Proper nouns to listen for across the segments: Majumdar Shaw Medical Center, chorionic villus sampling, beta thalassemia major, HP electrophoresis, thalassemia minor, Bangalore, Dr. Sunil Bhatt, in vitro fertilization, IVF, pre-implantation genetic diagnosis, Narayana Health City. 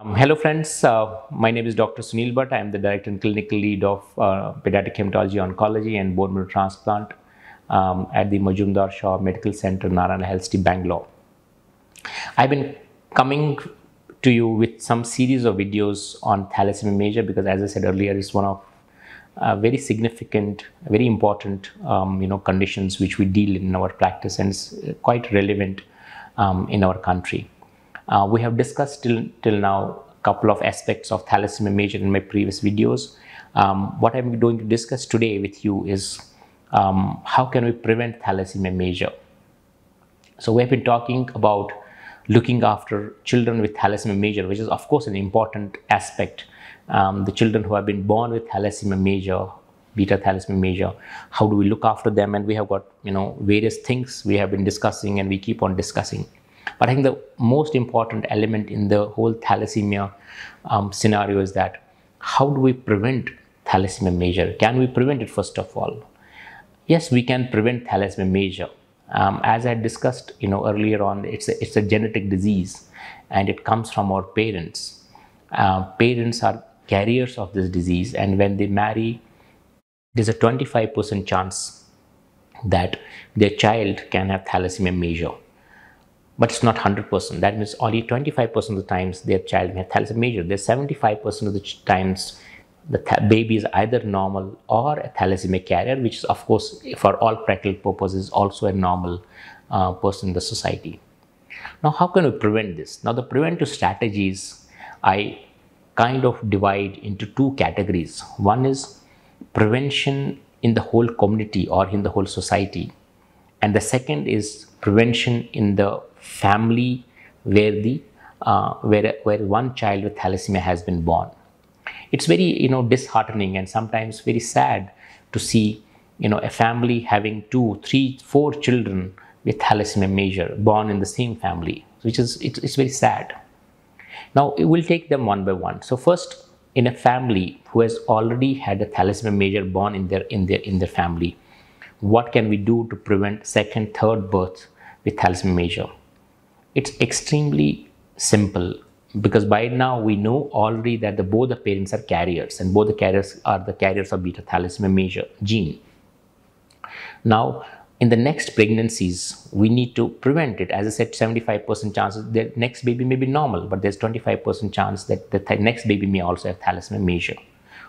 Hello friends, my name is Dr. Sunil Bhatt. I am the Director and Clinical Lead of Pediatric Hematology Oncology and Bone Marrow Transplant at the Majumdar Shaw Medical Center, Narayana Health City, Bangalore. I've been coming to you with some series of videos on thalassemia major because, as I said earlier, it's one of very significant, very important conditions which we deal in our practice, and it's quite relevant in our country. We have discussed till now a couple of aspects of thalassemia major in my previous videos. What I'm going to discuss today with you is how can we prevent thalassemia major. So we have been talking about looking after children with thalassemia major, which is of course an important aspect. The children who have been born with thalassemia major, beta thalassemia major, how do we look after them? And we have got various things we have been discussing and we keep on discussing. But I think the most important element in the whole thalassemia scenario is that how do we prevent thalassemia major? Can we prevent it first of all? Yes, we can prevent thalassemia major. As I discussed, earlier on, it's a genetic disease and it comes from our parents. Parents are carriers of this disease, and when they marry, there's a 25% chance that their child can have thalassemia major. But it's not 100%. That means only 25% of the times their child may have thalassemia major. There's 75% of the times the baby is either normal or a thalassemia carrier, which is, of course, for all practical purposes, also a normal person in the society. Now, how can we prevent this? Now, the preventive strategies I kind of divide into two categories. One is prevention in the whole community or in the whole society. And the second is prevention in the family where the where one child with thalassemia has been born. It's very disheartening and sometimes very sad to see a family having 2, 3, 4 children with thalassemia major born in the same family, which is it's very sad. Now we'll take them one by one. So first, in a family who has already had a thalassemia major born in their family, what can we do to prevent second, third birth with thalassemia major? It's extremely simple because by now we know already that both the parents are carriers, and both the carriers are the carriers of beta thalassemia major gene. Now, in the next pregnancies, we need to prevent it. As I said, 75% chances the next baby may be normal, but there's 25% chance that the next baby may also have thalassemia major.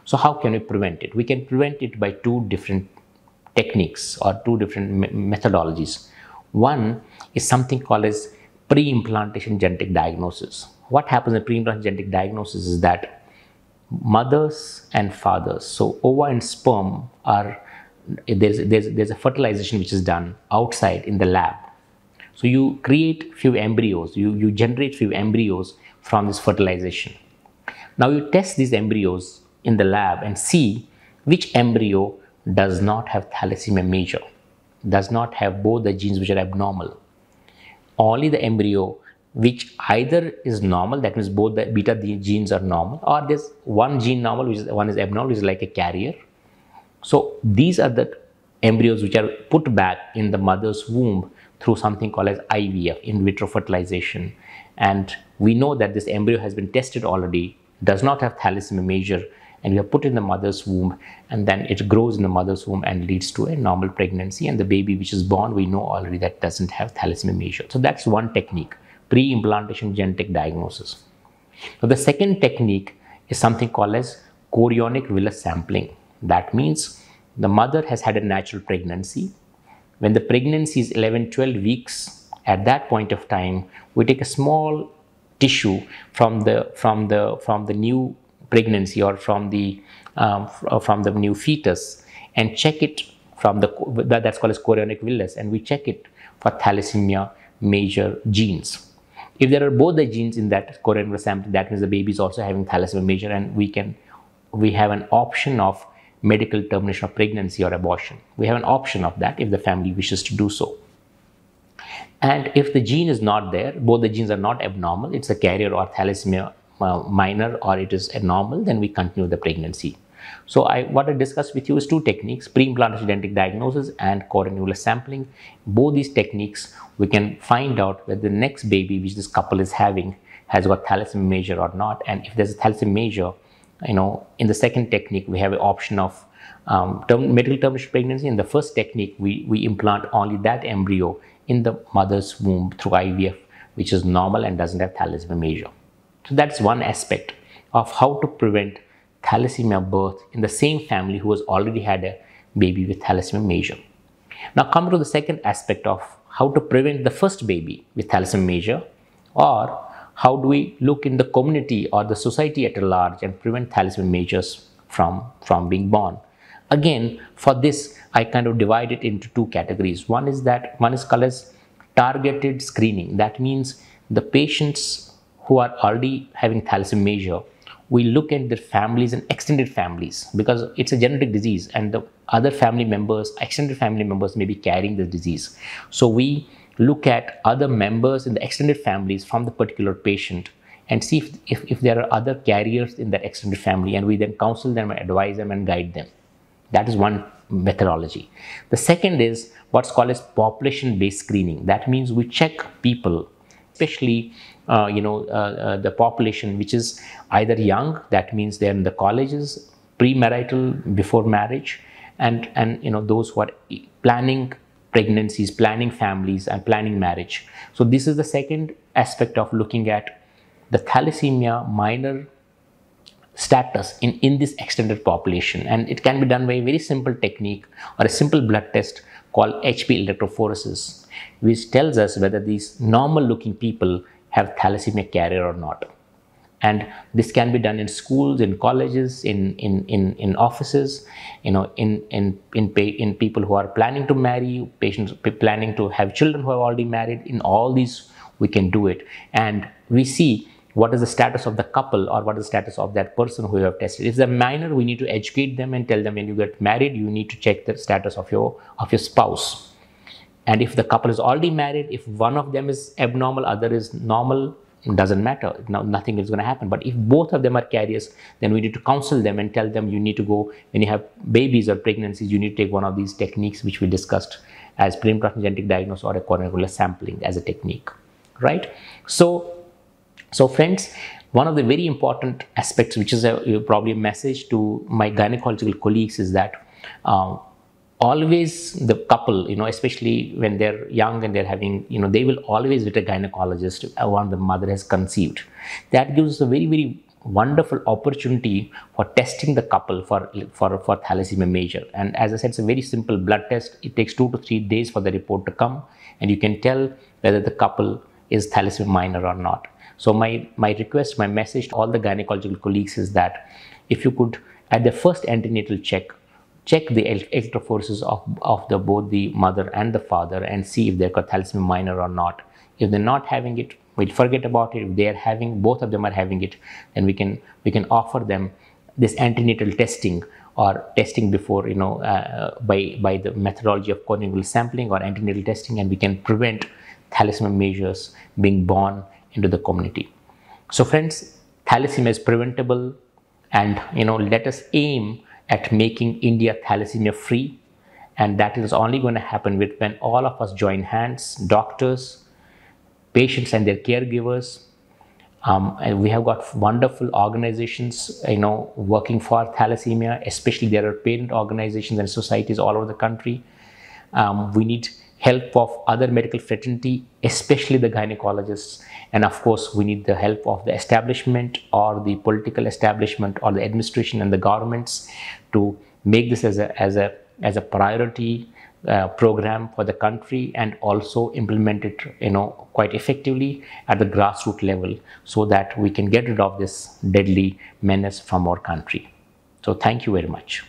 So how can we prevent it? We can prevent it by two different techniques or two different methodologies. One is something called as pre-implantation genetic diagnosis. What happens in pre-implantation genetic diagnosis is that mothers and fathers, so ova and sperm, are there's a fertilization which is done outside in the lab. So you create few embryos, you generate few embryos from this fertilization. Now you test these embryos in the lab and see which embryo does not have thalassemia major, does not have both the genes which are abnormal. Only the embryo which either is normal, that means both the beta genes are normal, or there's one gene normal, which is one is abnormal, which is like a carrier. So these are the embryos which are put back in the mother's womb through something called as IVF, in vitro fertilization. And we know that this embryo has been tested already, does not have thalassemia major, and we are put in the mother's womb, and then it grows in the mother's womb and leads to a normal pregnancy, and the baby which is born, we know already that doesn't have thalassemia major. So that's one technique, pre-implantation genetic diagnosis. So the second technique is something called as chorionic villus sampling. That means the mother has had a natural pregnancy. When the pregnancy is 11-12 weeks, at that point of time, we take a small tissue from the new pregnancy or from the new fetus and check it from the, that's called as chorionic villus, and we check it for thalassemia major genes. If there are both the genes in that chorionic villus sampling, that means the baby is also having thalassemia major, and we have an option of medical termination of pregnancy or abortion. We have an option of that if the family wishes to do so. And if the gene is not there, both the genes are not abnormal, it's a carrier or thalassemia minor, or it is a normal, then we continue the pregnancy. So what I discussed with you is two techniques, pre-implantation genetic diagnosis and chorionic villus sampling. Both these techniques, we can find out whether the next baby which this couple is having has got thalassemia major or not. And if there's a thalassemia major, you know, in the second technique, we have an option of medical termination pregnancy. In the first technique, we implant only that embryo in the mother's womb through IVF, which is normal and doesn't have thalassemia major. So that's one aspect of how to prevent thalassemia birth in the same family who has already had a baby with thalassemia major. Now come to the second aspect of how to prevent the first baby with thalassemia major, or how do we look in the community or the society at large and prevent thalassemia majors from being born. Again, for this, I kind of divide it into two categories. One is called as targeted screening. That means the patients who are already having thalassemia major, we look at their families and extended families, because it's a genetic disease and the other family members, extended family members, may be carrying this disease. So we look at other members in the extended families from the particular patient and see if there are other carriers in that extended family, and we then counsel them, advise them and guide them. That is one methodology. The second is what's called as population-based screening. That means we check people, especially the population which is either young, that means they're in the colleges, pre-marital, before marriage, and you know, those who are planning pregnancies, planning families and planning marriage. So this is the second aspect of looking at the thalassemia minor status in this extended population, and it can be done by a very simple technique or a simple blood test called HP electrophoresis, which tells us whether these normal looking people have thalassemia carrier or not. And this can be done in schools, in colleges, in offices, you know, in people who are planning to marry, patients planning to have children who are already married. In all these, we can do it, and we see what is the status of the couple or what is the status of that person who you have tested. If they're minor, we need to educate them and tell them, when you get married, you need to check the status of your spouse. And if the couple is already married, if one of them is abnormal, other is normal, it doesn't matter. Now, nothing is going to happen. But if both of them are carriers, then we need to counsel them and tell them, you need to go, when you have babies or pregnancies, you need to take one of these techniques which we discussed as pre-implantation genetic diagnosis or a chorionic villus sampling as a technique, right? So friends, one of the very important aspects, which is probably a message to my gynecological colleagues, is that always the couple, you know, especially when they're young and they're having, you know, they will always visit a gynecologist once the mother has conceived. That gives us a very, very wonderful opportunity for testing the couple for thalassemia major. And as I said, it's a very simple blood test. It takes 2 to 3 days for the report to come, and you can tell whether the couple is thalassemia minor or not. So my request, my message to all the gynecological colleagues is that if you could, at the first antenatal check, check the electrophoresis of both the mother and the father and see if they've got thalassemia minor or not. If they're not having it, we'll forget about it. If they're having, both of them are having it, then we can offer them this antenatal testing, or testing before, you know, by the methodology of chorionic villus sampling or antenatal testing, and we can prevent thalassemia majors being born into the community. So friends, thalassemia is preventable, and you know, let us aim at making India thalassemia free, and that is only going to happen when all of us join hands, doctors, patients and their caregivers. And we have got wonderful organizations, you know, working for thalassemia, especially there are parent organizations and societies all over the country. We need help of other medical fraternity, especially the gynecologists, and of course we need the help of the establishment or the political establishment or the administration and the governments to make this as a priority program for the country, and also implement it, you know, quite effectively at the grassroots level, so that we can get rid of this deadly menace from our country. So thank you very much.